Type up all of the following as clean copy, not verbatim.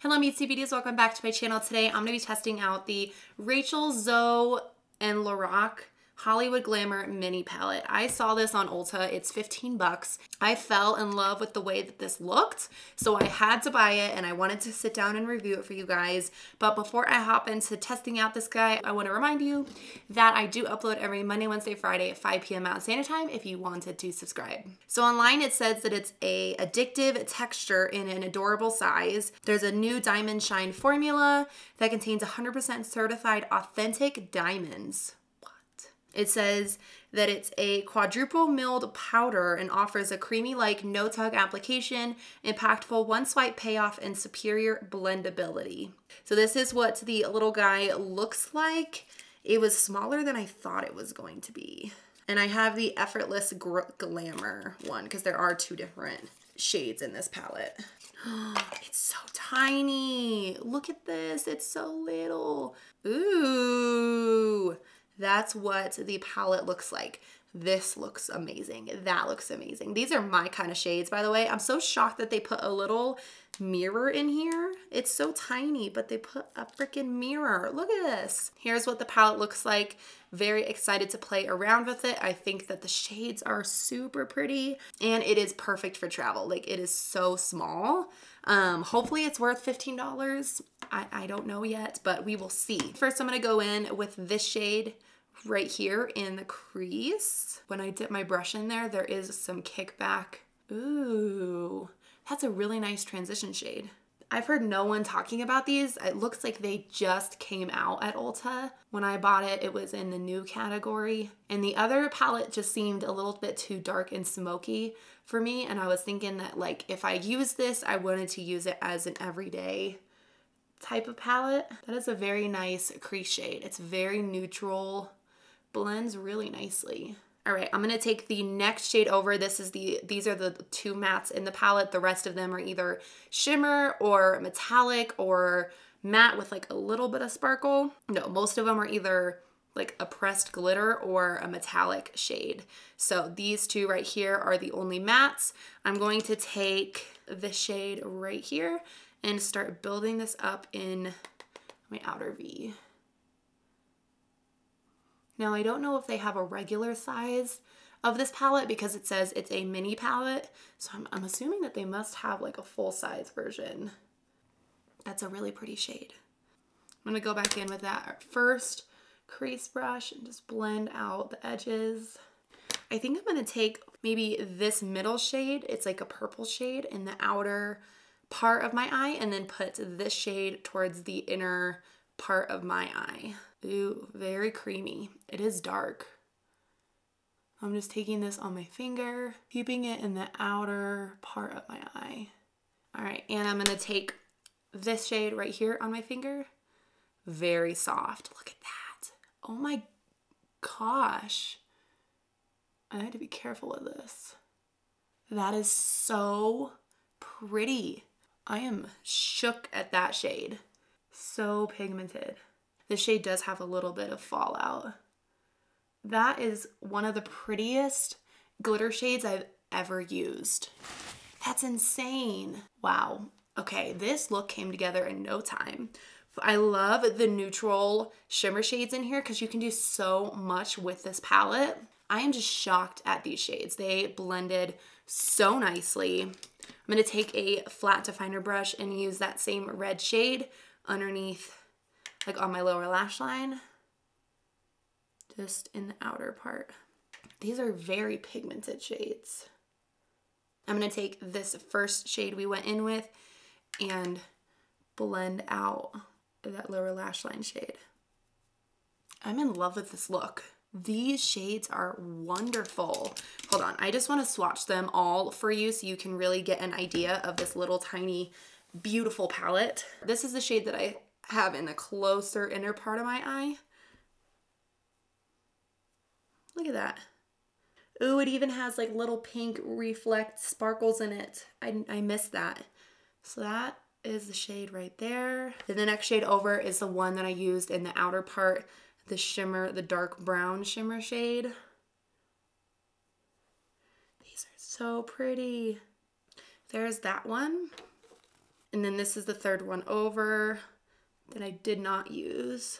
Hello Meetsy CBDs, welcome back to my channel. Today I'm going to be testing out the Rachel Zoe and Lorac Hollywood Glamour Mini Palette. I saw this on Ulta. It's 15 bucks. I fell in love with the way that this looked, so I had to buy it and I wanted to sit down and review it for you guys. But before I hop into testing out this guy, I want to remind you that I do upload every Monday, Wednesday, Friday at 5 p.m. Mountain Standard Time if you wanted to subscribe. So online it says that it's a addictive texture in an adorable size. There's a new diamond shine formula that contains 100% certified authentic diamonds. It says that it's a quadruple milled powder and offers a creamy-like no-tug application, impactful one-swipe payoff, and superior blendability. So this is what the little guy looks like. It was smaller than I thought it was going to be. And I have the Effortless Glamour one because there are two different shades in this palette. It's so tiny. Look at this. It's so little. Ooh. That's what the palette looks like. This looks amazing. That looks amazing. These are my kind of shades, by the way. I'm so shocked that they put a little mirror in here. It's so tiny, but they put a freaking mirror. Look at this. Here's what the palette looks like. Very excited to play around with it. I think that the shades are super pretty and it is perfect for travel. Like, it is so small. Hopefully it's worth $15. I don't know yet, but we will see. First, I'm gonna go in with this shade right here in the crease. When I dip my brush in there, there is some kickback. Ooh, that's a really nice transition shade. I've heard no one talking about these. It looks like they just came out at Ulta. When I bought it, it was in the new category. And the other palette just seemed a little bit too dark and smoky for me. And I was thinking that, like, if I use this, I wanted to use it as an everyday type of palette. That is a very nice crease shade. It's very neutral, blends really nicely. All right, I'm gonna take the next shade over. These are the two mattes in the palette. The rest of them are either shimmer or metallic or matte with like a little bit of sparkle. No, most of them are either like a pressed glitter or a metallic shade. So these two right here are the only mattes. I'm going to take this shade right here and start building this up in my outer V. Now, I don't know if they have a regular size of this palette because it says it's a mini palette. So I'm assuming that they must have like a full size version. That's a really pretty shade. I'm gonna go back in with that first crease brush and just blend out the edges. I think I'm gonna take maybe this middle shade. It's like a purple shade in the outer part of my eye and then put this shade towards the inner part of my eye. Ooh, very creamy. It is dark. I'm just taking this on my finger, keeping it in the outer part of my eye. All right, and I'm gonna take this shade right here on my finger. Very soft. Look at that. Oh my gosh. I had to be careful of this. That is so pretty. I am shook at that shade. So pigmented. This shade does have a little bit of fallout. That is one of the prettiest glitter shades I've ever used. That's insane. Wow. Okay, this look came together in no time. I love the neutral shimmer shades in here because you can do so much with this palette. I am just shocked at these shades. They blended so nicely. I'm going to take a flat definer brush and use that same red shade underneath, like on my lower lash line, just in the outer part. These are very pigmented shades. I'm gonna take this first shade we went in with and blend out that lower lash line shade. I'm in love with this look. These shades are wonderful. Hold on, I just wanna swatch them all for you so you can really get an idea of this little tiny, beautiful palette. This is the shade that I have in the closer inner part of my eye. Look at that. Ooh, it even has like little pink reflect sparkles in it. I missed that. So that is the shade right there. Then the next shade over is the one that I used in the outer part, the shimmer, the dark brown shimmer shade. These are so pretty. There's that one. And then this is the third one over that I did not use.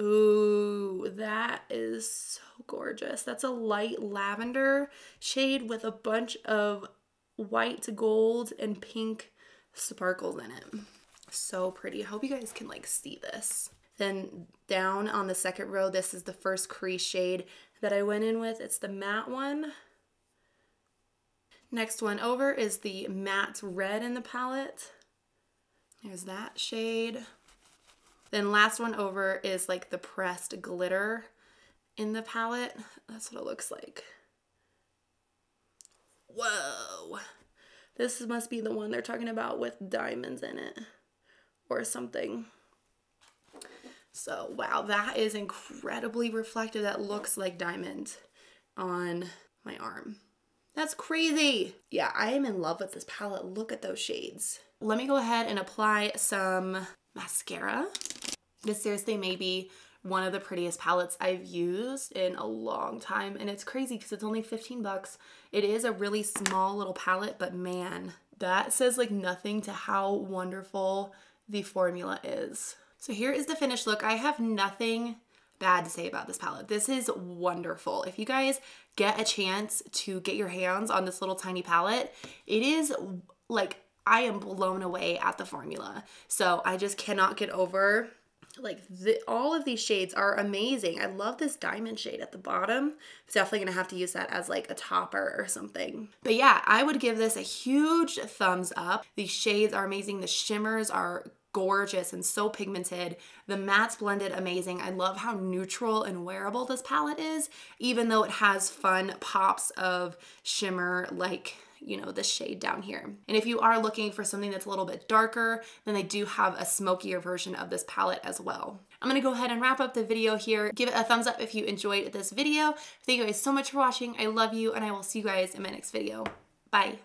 Ooh, that is so gorgeous. That's a light lavender shade with a bunch of white, gold, and pink sparkles in it. So pretty. I hope you guys can like see this. Then down on the second row, this is the first crease shade that I went in with. It's the matte one. Next one over is the matte red in the palette. There's that shade. Then last one over is like the pressed glitter in the palette. That's what it looks like. Whoa. This must be the one they're talking about with diamonds in it or something. So, wow, that is incredibly reflective. That looks like diamond on my arm. That's crazy. Yeah, I am in love with this palette. Look at those shades. Let me go ahead and apply some mascara. This seriously may be one of the prettiest palettes I've used in a long time. And it's crazy because it's only 15 bucks. It is a really small little palette, but man, that says like nothing to how wonderful the formula is. So here is the finished look. I have nothing bad to say about this palette. This is wonderful. If you guys get a chance to get your hands on this little tiny palette, it is like, I am blown away at the formula. So I just cannot get over like all of these shades are amazing. I love this diamond shade at the bottom. It's definitely gonna have to use that as like a topper or something. But yeah, I would give this a huge thumbs up. These shades are amazing. The shimmers are gorgeous and so pigmented. The mattes blended amazing. I love how neutral and wearable this palette is, even though it has fun pops of shimmer like, you know, the shade down here. And if you are looking for something that's a little bit darker, then they do have a smokier version of this palette as well. I'm gonna go ahead and wrap up the video here. Give it a thumbs up if you enjoyed this video. Thank you guys so much for watching. I love you, and I will see you guys in my next video. Bye.